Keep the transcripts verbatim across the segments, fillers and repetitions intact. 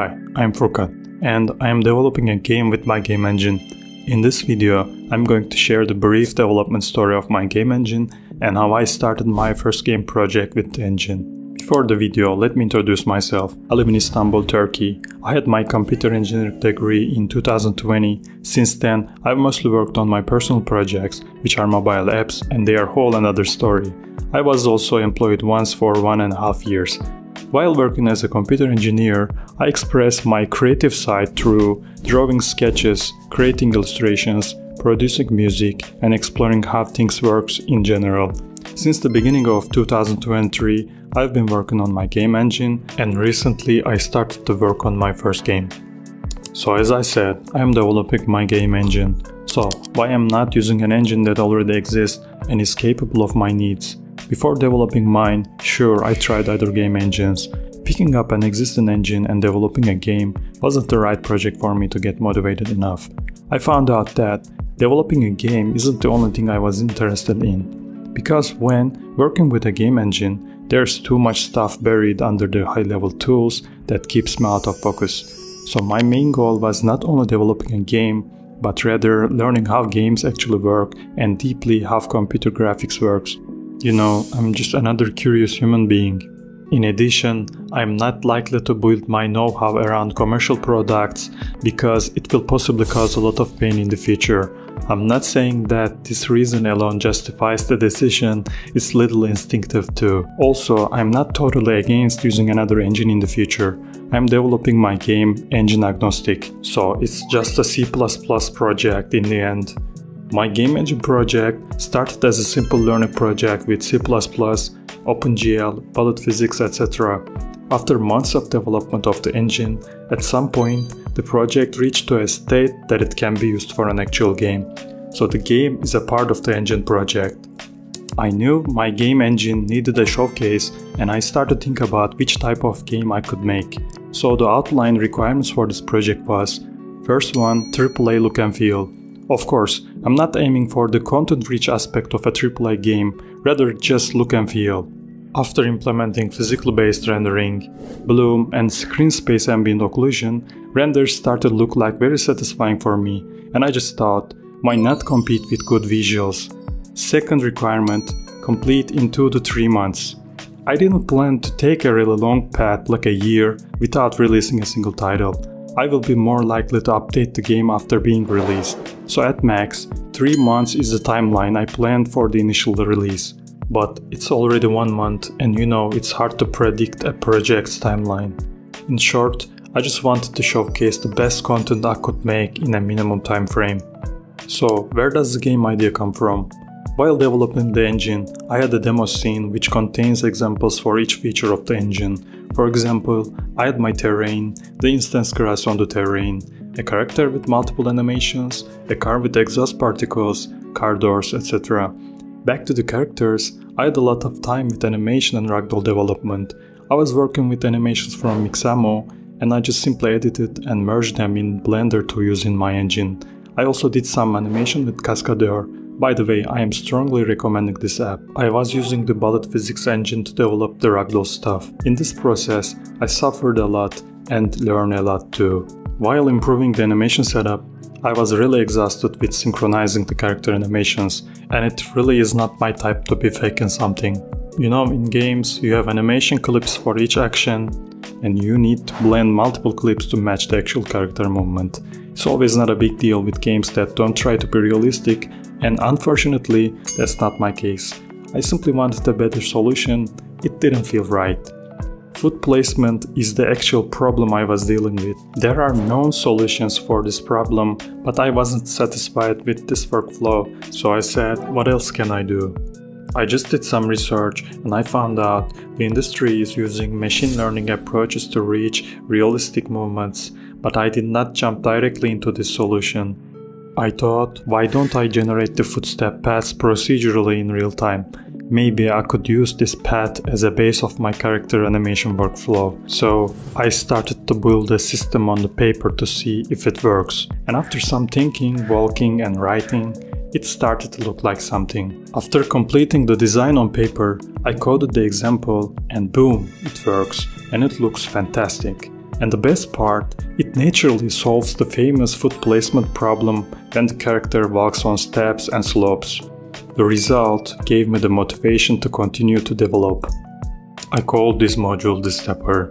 Hi, I'm Furkan, and I am developing a game with my game engine. In this video, I'm going to share the brief development story of my game engine and how I started my first game project with the engine. Before the video, let me introduce myself. I live in Istanbul, Turkey. I had my computer engineering degree in two thousand twenty. Since then, I've mostly worked on my personal projects, which are mobile apps, and they are whole another story. I was also employed once for one and a half years. While working as a computer engineer, I express my creative side through drawing sketches, creating illustrations, producing music, and exploring how things works in general. Since the beginning of two thousand twenty-three, I've been working on my game engine, and recently I started to work on my first game. So as I said, I am developing my game engine. So why am I not using an engine that already exists and is capable of my needs? Before developing mine, sure, I tried other game engines. Picking up an existing engine and developing a game wasn't the right project for me to get motivated enough. I found out that developing a game isn't the only thing I was interested in. Because when working with a game engine, there's too much stuff buried under the high-level tools that keeps me out of focus. So my main goal was not only developing a game, but rather learning how games actually work and deeply how computer graphics works. You know, I'm just another curious human being. In addition, I'm not likely to build my know-how around commercial products because it will possibly cause a lot of pain in the future. I'm not saying that this reason alone justifies the decision, it's little instinctive too. Also, I'm not totally against using another engine in the future. I'm developing my game engine agnostic, so it's just a C plus plus project in the end. My game engine project started as a simple learning project with C plus plus, OpenGL, Bullet Physics, et cetera. After months of development of the engine, at some point the project reached to a state that it can be used for an actual game. So the game is a part of the engine project. I knew my game engine needed a showcase, and I started thinking about which type of game I could make. So the outline requirements for this project was, first one, triple A look and feel. Of course, I'm not aiming for the content-rich aspect of a triple A game, rather just look and feel. After implementing physical-based rendering, bloom and screen space ambient occlusion, renders started to look like very satisfying for me, and I just thought, why not compete with good visuals? Second requirement, complete in two to three months. I didn't plan to take a really long path, like a year, without releasing a single title. I will be more likely to update the game after being released. So at max, three months is the timeline I planned for the initial release. But it's already one month and you know it's hard to predict a project's timeline. In short, I just wanted to showcase the best content I could make in a minimum time frame. So where does the game idea come from? While developing the engine, I had a demo scene which contains examples for each feature of the engine. For example, I had my terrain, the instance grass on the terrain, a character with multiple animations, a car with exhaust particles, car doors, et cetera. Back to the characters, I had a lot of time with animation and ragdoll development. I was working with animations from Mixamo, and I just simply edited and merged them in Blender to use in my engine. I also did some animation with Cascadeur. By the way, I am strongly recommending this app. I was using the Bullet Physics engine to develop the ragdoll stuff. In this process, I suffered a lot and learned a lot too. While improving the animation setup, I was really exhausted with synchronizing the character animations, and it really is not my type to be faking something. You know, in games, you have animation clips for each action, and you need to blend multiple clips to match the actual character movement. It's always not a big deal with games that don't try to be realistic, and unfortunately, that's not my case. I simply wanted a better solution, it didn't feel right. Food placement is the actual problem I was dealing with. There are known solutions for this problem, but I wasn't satisfied with this workflow, so I said, what else can I do? I just did some research and I found out the industry is using machine learning approaches to reach realistic movements, but I did not jump directly into this solution. I thought, why don't I generate the footstep paths procedurally in real time? Maybe I could use this path as a base of my character animation workflow. So I started to build a system on the paper to see if it works. And after some thinking, walking and writing, it started to look like something. After completing the design on paper, I coded the example and boom, it works and it looks fantastic. And the best part, it naturally solves the famous foot placement problem when the character walks on steps and slopes. The result gave me the motivation to continue to develop. I called this module the stepper.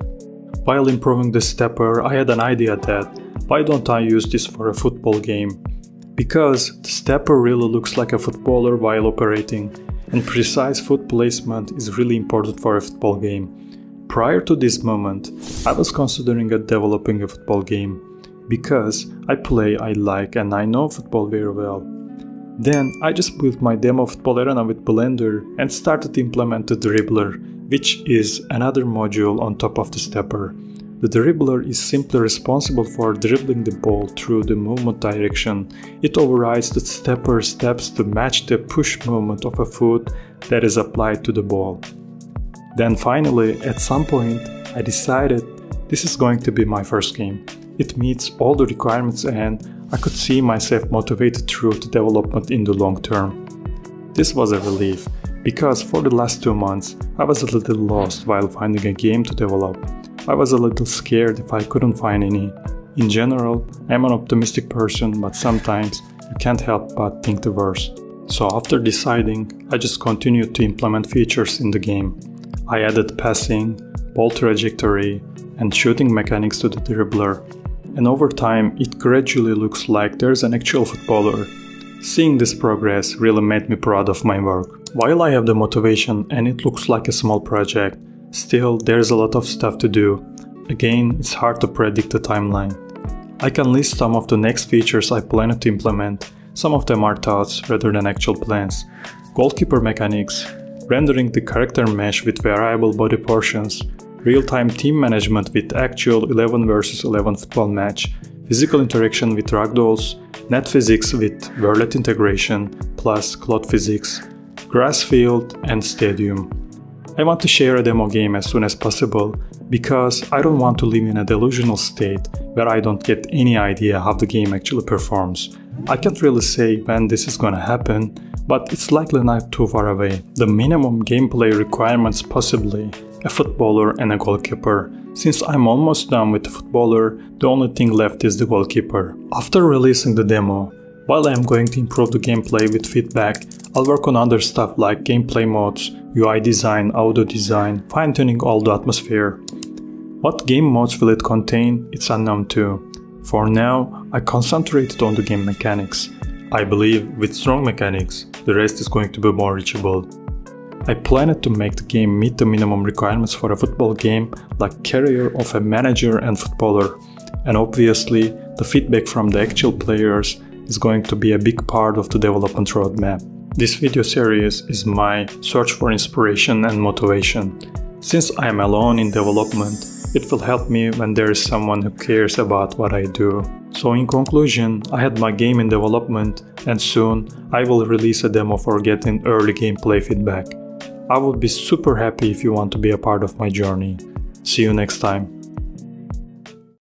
While improving the stepper, I had an idea that, why don't I use this for a football game? Because the stepper really looks like a footballer while operating, and precise foot placement is really important for a football game. Prior to this moment, I was considering developing a football game, because I play, I like, and I know football very well. Then I just built my demo football arena with Blender and started to implement the dribbler, which is another module on top of the stepper. The dribbler is simply responsible for dribbling the ball through the movement direction. It overrides the stepper steps to match the push movement of a foot that is applied to the ball. Then finally, at some point, I decided this is going to be my first game. It meets all the requirements and I could see myself motivated through the development in the long term. This was a relief, because for the last two months, I was a little lost while finding a game to develop. I was a little scared if I couldn't find any. In general, I'm an optimistic person, but sometimes you can't help but think the worst. So after deciding, I just continued to implement features in the game. I added passing, ball trajectory, and shooting mechanics to the dribbler. And over time, it gradually looks like there's an actual footballer. Seeing this progress really made me proud of my work. While I have the motivation and it looks like a small project, still, there's a lot of stuff to do. Again, it's hard to predict the timeline. I can list some of the next features I plan to implement. Some of them are thoughts rather than actual plans. Goalkeeper mechanics, rendering the character mesh with variable body portions, real-time team management with actual eleven versus eleven football match, physical interaction with ragdolls, net physics with verlet integration, plus cloud physics, grass field and stadium. I want to share a demo game as soon as possible, because I don't want to live in a delusional state where I don't get any idea how the game actually performs. I can't really say when this is gonna happen, but it's likely not too far away. The minimum gameplay requirements possibly a footballer and a goalkeeper. Since I'm almost done with the footballer, the only thing left is the goalkeeper. After releasing the demo, while I'm going to improve the gameplay with feedback, I'll work on other stuff like gameplay modes, U I design, audio design, fine-tuning all the atmosphere. What game modes will it contain, it's unknown too. For now, I concentrated on the game mechanics. I believe with strong mechanics, the rest is going to be more reachable. I planned to make the game meet the minimum requirements for a football game, like career of a manager and footballer. And obviously, the feedback from the actual players is going to be a big part of the development roadmap. This video series is my search for inspiration and motivation. Since I am alone in development, it will help me when there is someone who cares about what I do. So in conclusion, I had my game in development and soon I will release a demo for getting early gameplay feedback. I would be super happy if you want to be a part of my journey. See you next time.